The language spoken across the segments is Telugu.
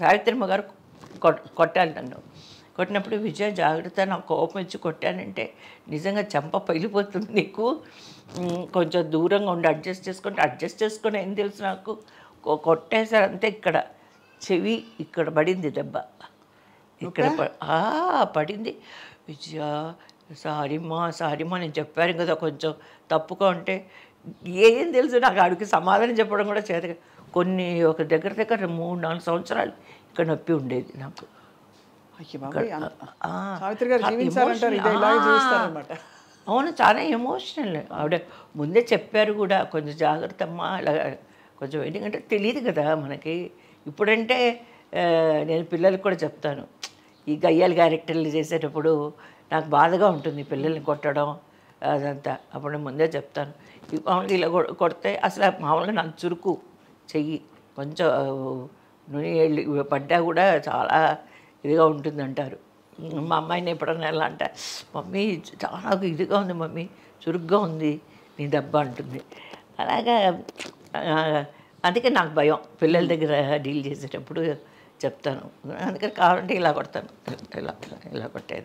సావిత్రమ్మ గారు కొట్టాలి నన్ను. కొట్టినప్పుడు విజయ జాగ్రత్త, నాకు కోపం వచ్చి కొట్టానంటే నిజంగా చెంప పగిలిపోతుంది నీకు, కొంచెం దూరంగా ఉండి అడ్జస్ట్ చేసుకుంటే. అడ్జస్ట్ చేసుకుని ఏం తెలుసు నాకు, కొట్టేసారు అంతే. ఇక్కడ చెవి ఇక్కడ పడింది దెబ్బ, ఇక్కడ పడింది. విజయ సారీమా సారీమా నేను చెప్పాను కదా కొంచెం తప్పుగా ఉంటే. ఏం తెలుసు నాకు ఆడికి సమాధానం చెప్పడం కూడా చేత. కొన్ని ఒక దగ్గర 3-4 సంవత్సరాలు ఇక్కడ నొప్పి ఉండేది నాకు. అవును, చాలా ఎమోషనల్ ఆవిడ. ముందే చెప్పారు కూడా కొంచెం జాగ్రత్త అమ్మా అలా కొంచెం వెయిటింగ్ అంటే తెలియదు కదా మనకి. ఇప్పుడంటే నేను పిల్లలకు కూడా చెప్తాను, ఈ గయ్యాలు క్యారెక్టర్లు చేసేటప్పుడు నాకు బాధగా ఉంటుంది పిల్లల్ని కొట్టడం అదంతా. అప్పుడు ముందే చెప్తాను, మామూలుగా ఇలా కొడితే అసలు మామూలుగా నాకు చురుకు చెయ్యి కొంచెం నూనె పడ్డా కూడా చాలా ఇదిగా ఉంటుందంటారు. మా అమ్మాయిని ఎప్పుడన్నా ఎలా అంట, మమ్మీ చాలా ఇదిగా ఉంది మమ్మీ చురుగ్గా ఉంది నీ దెబ్బ అంటుంది. అలాగా అందుకే నాకు భయం పిల్లల దగ్గర డీల్ చేసేటప్పుడు చెప్తాను. అందుకని కావాలంటే ఇలా కొడతాను, ఇలా ఇలా కొట్టేది,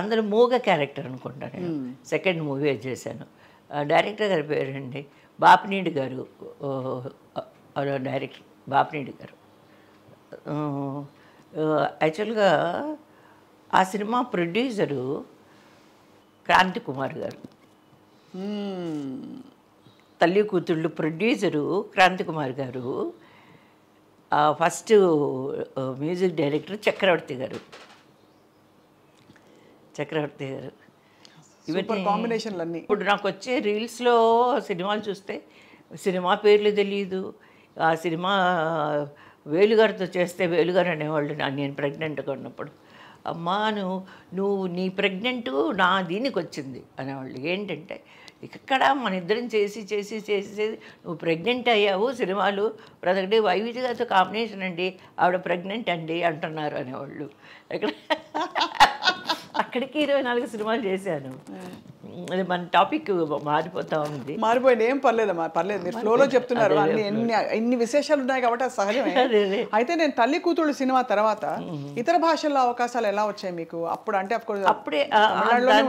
అందులో మూగ క్యారెక్టర్ అనుకుంటాను నేను. సెకండ్ మూవీ చేశాను. డైరెక్టర్ గారి పేరండి బాపినీడి గారు, డైరెక్టర్ బాపినీడి గారు. యాక్చువల్గా ఆ సినిమా ప్రొడ్యూసరు క్రాంతి కుమార్ గారు. తల్లి కూతుళ్ళు ప్రొడ్యూసరు క్రాంతి కుమార్ గారు, ఫస్ట్ మ్యూజిక్ డైరెక్టర్ చక్రవర్తి గారు. ఇవన్నీ కాంబినేషన్లు అన్నీ. ఇప్పుడు నాకు వచ్చే రీల్స్లో సినిమాలు చూస్తే సినిమా పేర్లు తెలియదు. ఆ సినిమా వేలుగారితో చేస్తే వేలుగారు అనేవాళ్ళు నేను ప్రెగ్నెంట్గా ఉన్నప్పుడు, అమ్మా నువ్వు నీ ప్రెగ్నెంట్ నా దీనికి వచ్చింది అనేవాళ్ళు. ఏంటంటే ఇక్కడ మన ఇద్దరం చేసి చేసి చేసి చేసి నువ్వు ప్రెగ్నెంట్ అయ్యావు సినిమాలు ప్రతి వై విజయతో కాంబినేషన్ అండి ఆవిడ ప్రెగ్నెంట్ అండి అంటున్నారు అనేవాళ్ళు. అక్కడికి 24 సినిమాలు చేశాను. అది మన టాపిక్ మారిపోతా ఉంది. మారిపోయింది, ఏం పర్లేదు మీరు ఫ్లోలో చెప్తున్నారు. ఎన్ని విశేషాలు ఉన్నాయి కాబట్టి అది సహజమే. అయితే నేను తల్లి కూతుళ్ళు సినిమా తర్వాత ఇతర భాషల్లో అవకాశాలు ఎలా వచ్చాయి మీకు అప్పుడు? అంటే అప్పుడే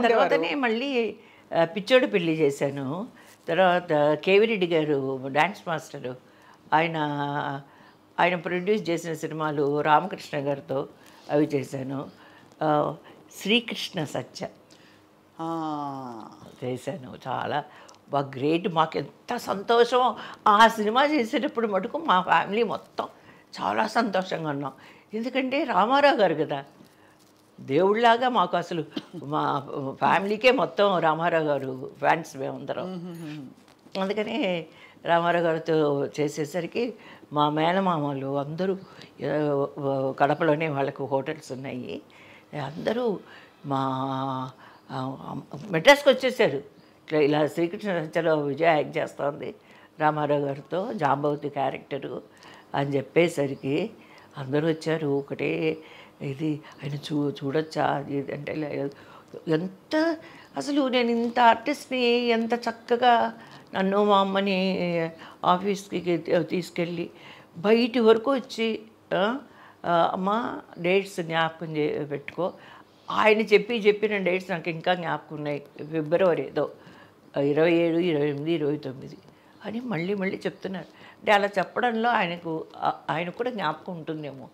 తర్వాతనే మళ్ళీ పిచ్చోడు పెళ్లి చేశాను. తర్వాత కేవిరెడ్డి గారు డాన్స్ మాస్టరు, ఆయన ప్రొడ్యూస్ చేసిన సినిమాలు రామకృష్ణ గారితో అవి చేశాను. శ్రీకృష్ణ సత్య చేశాను. చాలా బాగా గ్రేట్. మాకు ఎంత సంతోషం ఆ సినిమా చేసేటప్పుడు మటుకు మా ఫ్యామిలీ మొత్తం చాలా సంతోషంగా ఉన్నాం. ఎందుకంటే రామారావు గారు కదా దేవుళ్ళలాగా మాకు. అసలు మా ఫ్యామిలీకే మొత్తం రామారావు గారు ఫ్యాన్స్ మేమందరం. అందుకని రామారావు గారితో చేసేసరికి మా మేనమామలు అందరూ కడపలోనే వాళ్ళకు హోటల్స్ ఉన్నాయి, అందరూ మా మెడ్రాస్కి వచ్చేసారు. ఇట్లా ఇలా శ్రీకృష్ణ సత్యలో విజయ యాక్ట్ చేస్తుంది రామారావు గారితో జాంబవతి క్యారెక్టరు అని చెప్పేసరికి అందరూ వచ్చారు. ఒకటే ఇది ఆయన చూడొచ్చా అది అంటే ఎంత అసలు నేను ఇంత ఆర్టిస్ట్ని ఎంత చక్కగా నన్ను మా అమ్మని ఆఫీస్కి తీసుకెళ్ళి బయటి వరకు వచ్చి అమ్మ డేట్స్ జ్ఞాపకం పెట్టుకో. ఆయన చెప్పిన డేట్స్ నాకు ఇంకా జ్ఞాపకం ఉన్నాయి. ఫిబ్రవరి ఏదో 27, 28, 29 అని మళ్ళీ మళ్ళీ చెప్తున్నారు. అంటే అలా చెప్పడంలో ఆయనకు కూడా జ్ఞాపకం ఉంటుందేమో,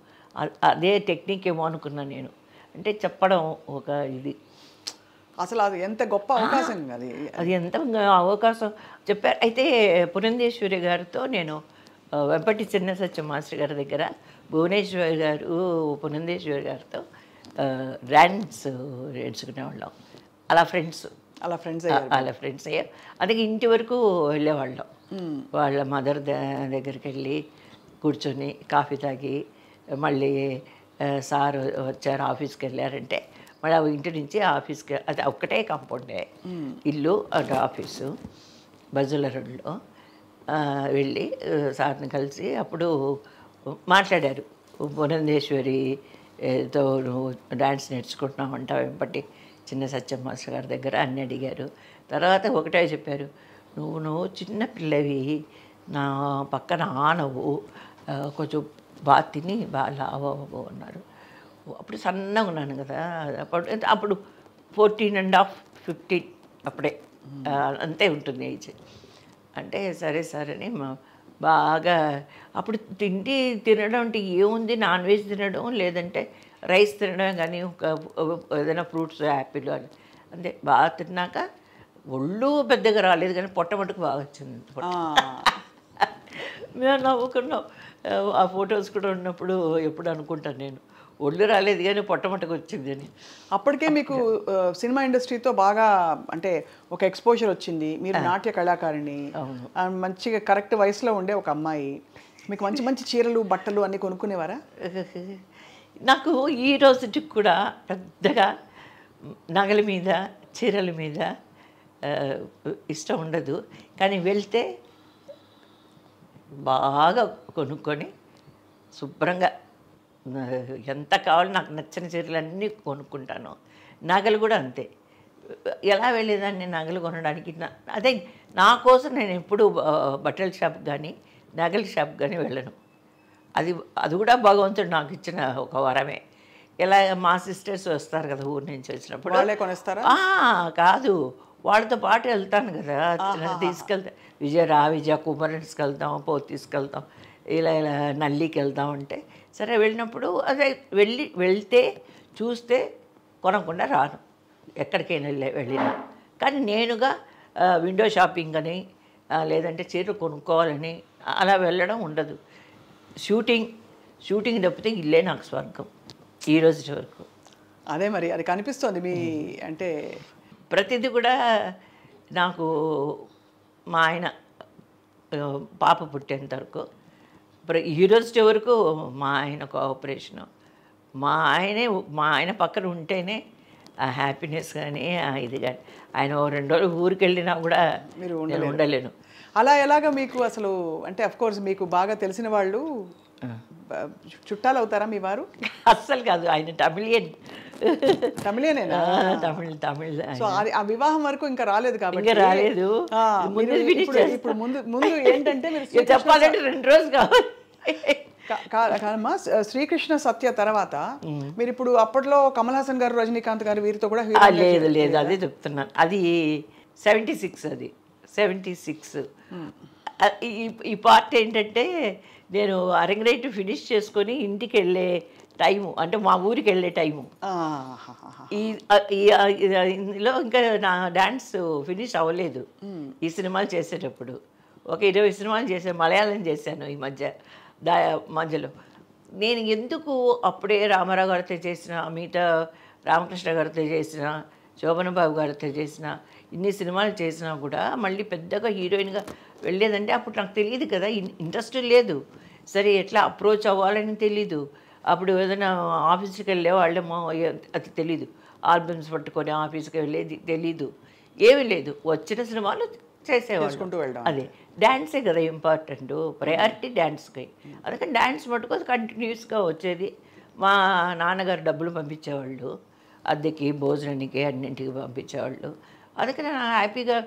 అదే టెక్నిక్ ఏమో అనుకున్నాను నేను. అంటే చెప్పడం ఒక ఇది. అసలు అది ఎంత గొప్ప అవకాశం, అది ఎంత అవకాశం చెప్పారు. అయితే పురంధేశ్వరి గారితో నేను వెంపటి చిన్న సత్య మాస్టర్ గారి దగ్గర భువనేశ్వరి గారు పునందేశ్వరి గారితో డ్యాన్స్ నేర్చుకునేవాళ్ళం. అలా ఫ్రెండ్స్ అయ్యారు. అందుకే ఇంటి వరకు వెళ్ళేవాళ్ళం. వాళ్ళ మదర్ దగ్గరికి వెళ్ళి కూర్చొని కాఫీ తాగి Malay, Sar, Chair office, Kelarente. But our internship office, as a Okate compound, Illu at office, Bazularlo, Willy, Sarnicalsi, Apudu, Martadaru, Bonandeshwari, though dance nets could not hunt out, but China such a massacre, the grand Nedigaru, the Rata Okate Peru, no, China Pilevi, now Pacanano, Kochu Batini, Bala, Bonaru. అప్పుడు సన్నగా ఉన్నాను కదా అప్పుడు 14.5, 15 అప్పుడే అంతే ఉంటుంది ఏజ్ అంటే సరే సరేని బాగా అప్పుడు తిండి తినడం అంటే ఏముంది నాన్ వెజ్ తినడం లేదంటే రైస్ తినడం కానీ ఏదైనా ఫ్రూట్స్ యాపిల్ అంటే బాగా తిన్నాక ఒళ్ళు పెద్దగా రాలేదు కానీ పొట్ట మటుకు బాగా వచ్చింది నేను నవ్వుకున్నాను ఆ ఫోటోస్ కూడా ఉన్నప్పుడు ఎప్పుడు అనుకుంటాను నేను ఒళ్ళు రాలేదు గాని పొట్టమొట్టకు వచ్చింది అని అప్పటికే మీకు సినిమా ఇండస్ట్రీతో బాగా అంటే ఒక ఎక్స్‌పోజర్ వచ్చింది మీరు నాట్య కళాకారిణి మంచిగా కరెక్ట్ వయసులో ఉండే ఒక అమ్మాయి మీకు మంచి మంచి చీరలు బట్టలు అన్ని కొనుక్కునేవారా నాకు ఈ రోజుకి కూడా పెద్దగా నగల మీద చీరల మీద ఇష్టం ఉండదు కానీ వెళ్తే బాగా కొనుక్కొని శుభ్రంగా ఎంత కావాలి నాకు నచ్చిన చీరలన్నీ కొనుక్కుంటాను నగలు కూడా అంతే ఎలా వెళ్ళేదాన్ని నగలు కొనడానికి అదే నా కోసం నేను ఎప్పుడు బట్టల షాప్ కానీ నగల షాప్ కానీ వెళ్ళను అది కూడా భగవంతుడు నాకు ఇచ్చిన ఒక వరమే ఎలా మా సిస్టర్స్ వస్తారు కదా ఊరి నుంచి వచ్చినప్పుడు వాళ్ళే కొనేస్తారా కాదు వాళ్ళతో పాటు వెళ్తాను కదా తీసుకెళ్తా విజయ కుమారన్స్కి వెళ్తాం పోతు తీసుకెళ్తాం ఇలా ఇలా నల్లికి వెళ్తాం అంటే సరే వెళ్ళినప్పుడు అదే వెళ్తే చూస్తే కొనకుండా రాను ఎక్కడికైనా వెళ్ళినా కానీ నేనుగా విండో షాపింగ్ అని లేదంటే చీరలు కొనుక్కోవాలని అలా వెళ్ళడం ఉండదు షూటింగ్ తప్పితే ఇల్లే నాకు స్వర్గం ఈ రోజు వరకు అదే మరి అది కనిపిస్తుంది మీ అంటే ప్రతిదీ కూడా నాకు మా ఆయన పాప పుట్టేంత వరకు యూనివర్సిటీ వరకు మా ఆయన కోఆపరేషను మా ఆయన పక్కన ఉంటేనే ఆ హ్యాపీనెస్ కానీ ఇది కానీ ఆయన 2 రోజులు ఊరికి వెళ్ళినా కూడా మీరు ఉండలేను అలా ఎలాగ మీకు అసలు అంటే అఫ్కోర్స్ మీకు బాగా తెలిసిన వాళ్ళు చుట్టాలు అవుతారా మీ వారు అస్సలు కాదు ఆయన తమిళ సో ఆ వివాహం వరకు ఇంకా రాలేదు కాబట్టి రాలేదు ఇప్పుడు ముందు ఏంటంటే మీరు చెప్పాలంటే 2 రోజులు కావాలి కాదమ్మా శ్రీకృష్ణ సత్య తర్వాత మీరు ఇప్పుడు అప్పట్లో కమల్ హాసన్ గారు రజనీకాంత్ గారు వీరితో కూడా లేదు అదే చెప్తున్నాను అది 76 అది 76 ఈ పార్ట్ ఏంటంటే నేను అరంగరేట్ ఫినిష్ చేసుకొని ఇంటికి వెళ్ళే టైము అంటే మా ఊరికి వెళ్ళే టైము ఇందులో ఇంకా నా డాన్స్ ఫినిష్ అవ్వలేదు ఈ సినిమాలు చేసేటప్పుడు ఒక 20 సినిమాలు చేశాను మలయాళం చేశాను ఈ మధ్యలో నేను ఎందుకు అప్పుడే రామారావు గారితో చేసిన మిగతా రామకృష్ణ గారితో చేసిన శోభనబాబు గారితో చేసిన ఇన్ని సినిమాలు చేసినా కూడా మళ్ళీ పెద్దగా హీరోయిన్గా వెళ్ళేదంటే అప్పుడు నాకు తెలియదు కదా ఇంట్రెస్ట్ లేదు సరే ఎట్లా అప్రోచ్ అవ్వాలని తెలీదు అప్పుడు ఏదైనా ఆఫీస్కి వెళ్ళే వాళ్ళేమో అది తెలీదు ఆల్బమ్స్ పట్టుకొని ఆఫీస్కి వెళ్ళేది తెలీదు ఏమీ లేదు వచ్చిన సినిమాలు చేసేవాళ్ళు అదే డ్యాన్సే కదా ఇంపార్టెంట్ ప్రయారిటీ డ్యాన్స్కి అందుకని డ్యాన్స్ పట్టుకొని కంటిన్యూస్గా వచ్చేది మా నాన్నగారు డబ్బులు పంపించేవాళ్ళు అద్దెకి భోజనానికి అన్నింటికి పంపించేవాళ్ళు అందుకని హ్యాపీగా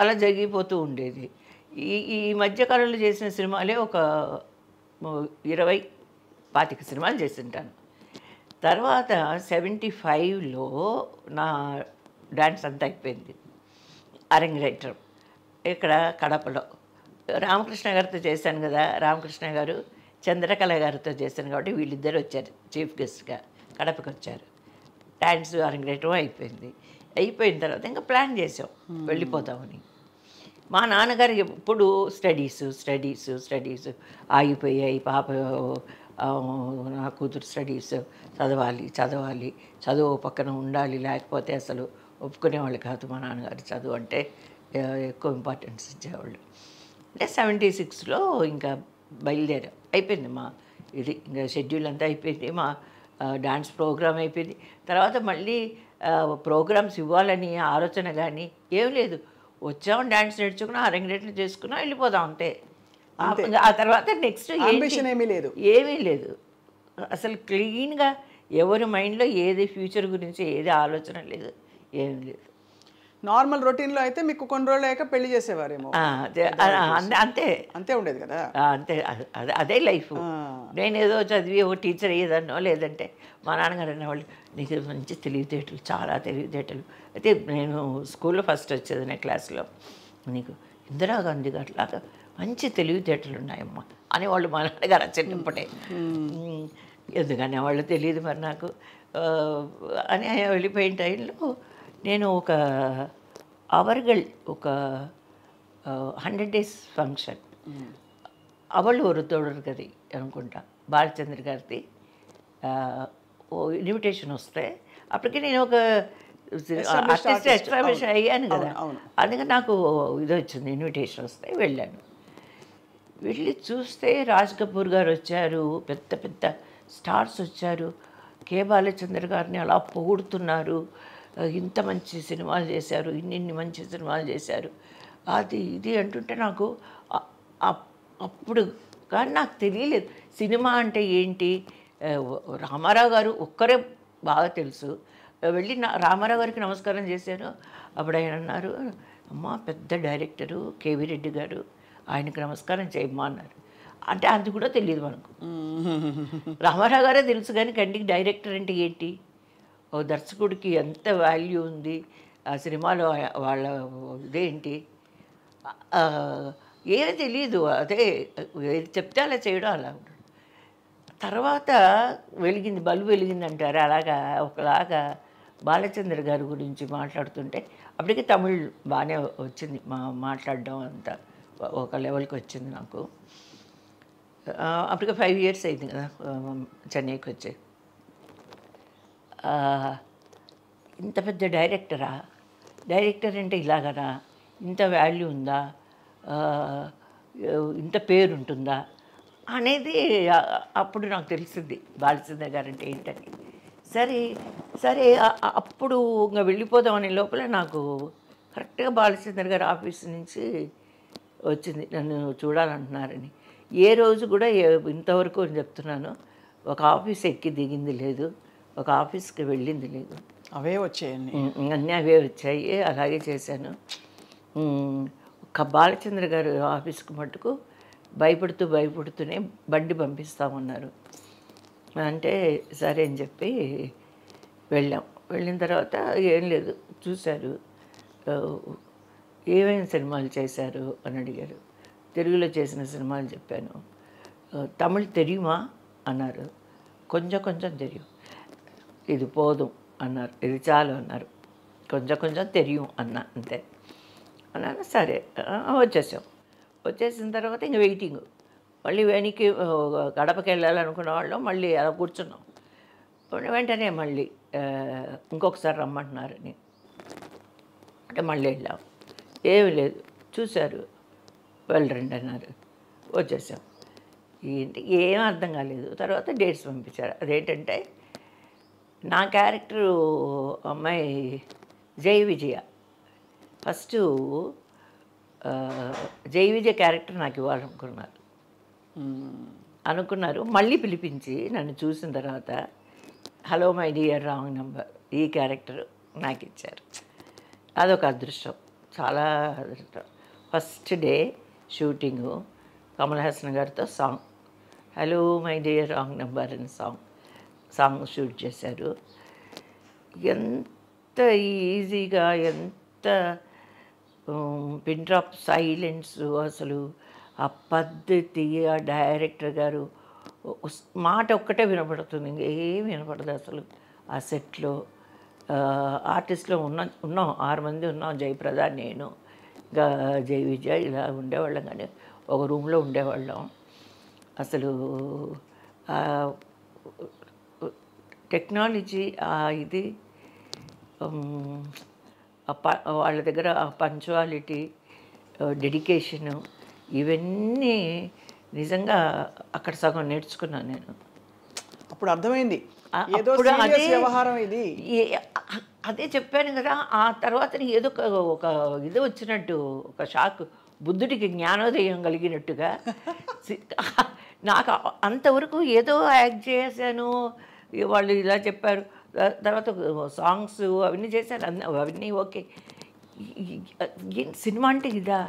అలా జరిగిపోతూ ఉండేది ఈ మధ్యకాలంలో చేసిన సినిమాలే ఒక 20-25 సినిమాలు చేసింటాను తర్వాత 75లో నా డాన్స్ అంతా అయిపోయింది అరంగరేట్రం ఇక్కడ కడపలో రామకృష్ణ గారితో చేశాను కదా రామకృష్ణ గారు చంద్రకళ గారితో చేశాను కాబట్టి వీళ్ళిద్దరు వచ్చారు చీఫ్ గెస్ట్గా కడపకి వచ్చారు డాన్స్ అరంగరేట్రం అయిపోయింది అయిపోయిన తర్వాత ఇంకా ప్లాన్ చేసాం వెళ్ళిపోతామని మా నాన్నగారు ఎప్పుడు స్టడీస్ ఆగిపోయాయి పాప నా కూతురు స్టడీస్ చదవాలి చదువు పక్కన ఉండాలి లేకపోతే అసలు ఒప్పుకునేవాళ్ళు కాదు మా నాన్నగారు చదువు అంటే ఎక్కువ ఇంపార్టెన్స్ ఇచ్చేవాళ్ళు అంటే 76లో ఇంకా బయలుదేరాం అయిపోయింది మా schedule and dance program అయిపోయింది తర్వాత మళ్ళీ ప్రోగ్రామ్స్ ఇవ్వాలని ఆలోచన గాని ఏమీ లేదు వచ్చాం డాన్స్ నేర్చుకున్నా అరంగేట్లు చేసుకున్నా వెళ్ళిపోదాం అంతే ఆ తర్వాత నెక్స్ట్ అంబిషన్ ఏమీ లేదు అసలు క్లీన్ గా ఎవరి మైండ్ లో ఏది ఫ్యూచర్ గురించి ఏది ఆలోచన లేదు ఏమీ లేదు నార్మల్ రొటీన్ లో అయితే మీకు కొన్ని రోజులు లేక పెళ్లి చేసేవారేమో అంతే అంతే ఉండేది కదా అంతే అదే లైఫ్ నేనేదో చదివి ఒక టీచర్ అయ్యేదాన్నో లేదంటే మా నాన్నగారు అనేవాళ్ళు నీకు మంచి తెలివితేటలు చాలా తెలివితేటలు అయితే నేను స్కూల్లో ఫస్ట్ వచ్చేదాన్ని క్లాస్లో నీకు ఇందిరాగాంధీ గారు లాగా మంచి తెలివితేటలు ఉన్నాయమ్మా అనేవాళ్ళు మా నాన్నగారు చిన్నప్పుడే ఎందుకనే వాళ్ళు తెలియదు మరి నాకు అని వెళ్ళిపోయిన టైంలో నేను ఒక அவர்கள் ఒక 100 డేస్ ఫంక్షన్ அவள் ஒரு தோழர்கதி అనుకుంటా బాలచంద్ర గారికి ఇన్విటేషన్ వస్తే అప్పటికి నేను ఒక ఆర్టిస్ట్ ఎక్స్ట్రామిషన్ అయ్యాను కదా అందుకే నాకు ఇది వచ్చింది ఇన్విటేషన్ వస్తే వెళ్ళాను వెళ్ళి చూస్తే రాజ్ కపూర్ గారు వచ్చారు పెద్ద పెద్ద స్టార్స్ వచ్చారు కే బాలచంద్ర గారిని అలా పొగుడుతున్నారు ఇంత మంచి సినిమాలు చేశారు ఇన్ని మంచి సినిమాలు చేశారు అది ఇది అంటుంటే నాకు అప్పుడు కానీ నాకు తెలియలేదు సినిమా అంటే ఏంటి రామారావు గారు ఒక్కరే బాగా తెలుసు వెళ్ళి రామారావు గారికి నమస్కారం చేశాను అప్పుడు ఆయన అన్నారు అమ్మ పెద్ద డైరెక్టరు కేవీ రెడ్డి గారు ఆయనకు నమస్కారం చేయమ్మా అన్నారు అంటే అది కూడా తెలియదు మనకు రామారావు గారే తెలుసు కానీ కంటికి డైరెక్టర్ అంటే ఏంటి ఓ దర్శకుడికి ఎంత వాల్యూ ఉంది ఆ సినిమాలో వాళ్ళ ఇదేంటి ఏమీ తెలియదు అదే చెప్తే అలా చేయడం అలా ఉంటాడు తర్వాత వెలిగింది బల్బు వెలిగింది అంటారు అలాగా ఒకలాగా బాలచంద్ర గారి గురించి మాట్లాడుతుంటే అప్పటికి తమిళ్ బాగానే వచ్చింది మాట్లాడడం అంతా ఒక లెవెల్కి వచ్చింది నాకు అప్పటికి 5 years అయింది కదా చెన్నైకి వచ్చే ఇంత పెద్ద డైరెక్టరా డైరెక్టర్ అంటే ఇలాగనా ఇంత వాల్యూ ఉందా ఇంత పేరు ఉంటుందా అనేది అప్పుడు నాకు తెలిసింది బాలచంద్ర గారు అంటే ఏంటని సరే సరే అప్పుడు ఇంకా వెళ్ళిపోదాం అనే లోపల నాకు కరెక్ట్గా బాలచంద్ర గారు ఆఫీస్ నుంచి వచ్చింది నన్ను చూడాలంటున్నారని ఏ రోజు కూడా ఇంతవరకు అని చెప్తున్నాను ఒక ఆఫీస్ ఎక్కి దిగింది లేదు ఒక ఆఫీస్కి వెళ్ళింది లేదు అవే వచ్చాయండి అన్నీ అవే వచ్చాయి అలాగే చేశాను ఒక బాలచంద్ర గారు ఆఫీస్కి మటుకు భయపడుతూనే బండి పంపిస్తామన్నారు అంటే సరే అని చెప్పి వెళ్ళిన తర్వాత ఏం లేదు చూశారు ఏమేమి సినిమాలు చేశారు అని అడిగారు తెలుగులో చేసిన సినిమాలు చెప్పాను తమిళ్ తెలియమా అన్నారు కొంచెం తెలియదు ఇది పోదు అన్నారు ఇది చాలు అన్నారు కొంచెం తెలియం అన్నా అంతే అన్నాను సరే వచ్చేసిన తర్వాత ఇంక వెయిటింగ్ మళ్ళీ వెనక్కి గడపకి వెళ్ళాలనుకున్న వాళ్ళు మళ్ళీ అలా కూర్చున్నాం వెంటనే మళ్ళీ ఇంకొకసారి రమ్మంటున్నారని అంటే మళ్ళీ వెళ్ళాం ఏమి లేదు చూశారు వెళ్ళరండి అన్నారు వచ్చేసాం ఏంటి ఏం అర్థం కాలేదు తర్వాత డేట్స్ పంపించారు అదేంటంటే నా క్యారెక్టరు అమ్మాయి జై విజయ ఫస్టు జై విజయ క్యారెక్టర్ నాకు ఇవ్వాలనుకున్నారు మళ్ళీ పిలిపించి నన్ను చూసిన తర్వాత hello my dear wrong number ఈ క్యారెక్టర్ నాకు ఇచ్చారు అదొక అదృష్టం చాలా అదృష్టం first day shooting Kamal Haasan గారితో song hello my dear wrong number అనే సాంగ్ షూట్ చేశారు ఎంత ఈజీగా ఎంత పిన్ డ్రాప్ సైలెన్స్ అసలు ఆ పద్ధతి ఆ డైరెక్టర్ గారు మాట ఒక్కటే వినపడుతుంది ఇంకేం వినపడదు అసలు ఆ సెట్లో ఆర్టిస్ట్లో ఉన్నాం 6 మంది ఉన్నాం జయప్రద నేను ఇంకా జయ విజయ్ ఇలా ఉండేవాళ్ళం కానీ ఒక రూమ్లో ఉండేవాళ్ళం అసలు టెక్నాలజీ ఇది వాళ్ళ దగ్గర పంచువాలిటీ డెడికేషను ఇవన్నీ నిజంగా అక్కడ సగం నేర్చుకున్నాను నేను. అప్పుడు అర్థమైంది ఏదో సీరియస్ వ్యవహారం ఇది. అదే చెప్పాను కదా, ఆ తర్వాత ఏదో ఒక ఇది వచ్చినట్టు, ఒక షాక్, బుద్ధుడికి జ్ఞానోదయం కలిగినట్టుగా. నాకు అంతవరకు ఏదో యాక్ట్ చేశాను, వాళ్ళు ఇలా చెప్పారు, తర్వాత సాంగ్స్ అవన్నీ చేశాను, అవన్నీ ఓకే. సినిమా అంటే ఇదా,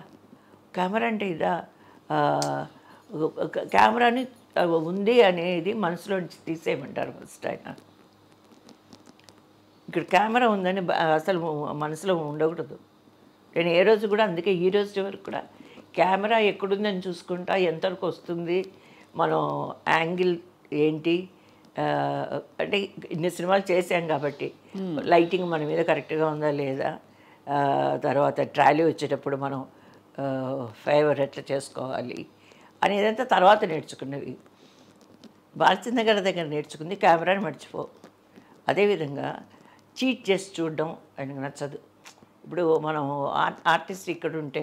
కెమెరా అంటే ఇదా, కెమెరాని ఉంది అనేది మనసులోంచి తీసేయమంటారు ఫస్ట్ ఆయన. ఇక్కడ కెమెరా ఉందని అసలు మనసులో ఉండకూడదు. నేను ఏ రోజు కూడా, అందుకే ఈ రోజు వరకు కూడా కెమెరా ఎక్కడుందని చూసుకుంటా, ఎంతవరకు వస్తుంది, మనం యాంగిల్ ఏంటి అంటే, ఇన్ని సినిమాలు చేసాం కాబట్టి లైటింగ్ మన మీద కరెక్ట్గా ఉందా లేదా, తర్వాత ట్రాలీ వచ్చేటప్పుడు మనం ఫేవర్ ఎట్లా చేసుకోవాలి అనేదంతా తర్వాత నేర్చుకున్నవి. భారతీనగర్ దగ్గర నేర్చుకుంది కెమెరాని మర్చిపో. అదేవిధంగా చీట్ చేసి చూడడం ఆయనకు నచ్చదు. ఇప్పుడు మనం ఆర్టిస్ట్ ఇక్కడ ఉంటే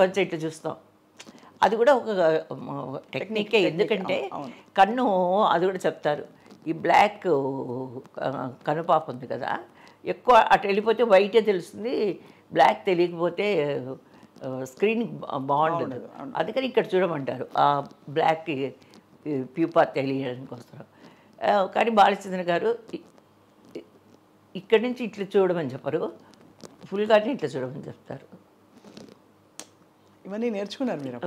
కొంచెం ఇట్లా చూస్తాం, అది కూడా ఒక టెక్నికే. ఎందుకంటే కన్ను, అది కూడా చెప్తారు, ఈ బ్లాక్ కనుపాప ఉంది కదా, ఎక్కువ అటు వెళ్ళిపోతే వైటే తెలుస్తుంది, బ్లాక్ తెలియకపోతే స్క్రీన్ బాగుండదు, అందుకని ఇక్కడ చూడమంటారు, ఆ బ్లాక్ ప్యూపా తెలియడానికి వస్తారు. కానీ బాలచంద్ర గారు ఇక్కడి నుంచి ఇట్లా చూడమని చెప్పారు, ఫుల్గానే ఇట్లా చూడమని చెప్తారు. ఇవన్నీ నేర్చుకున్నారు మీరు?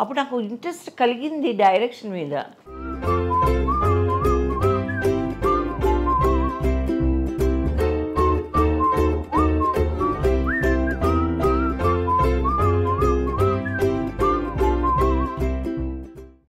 అప్పుడు నాకు ఇంట్రెస్ట్ కలిగింది డైరెక్షన్ మీద.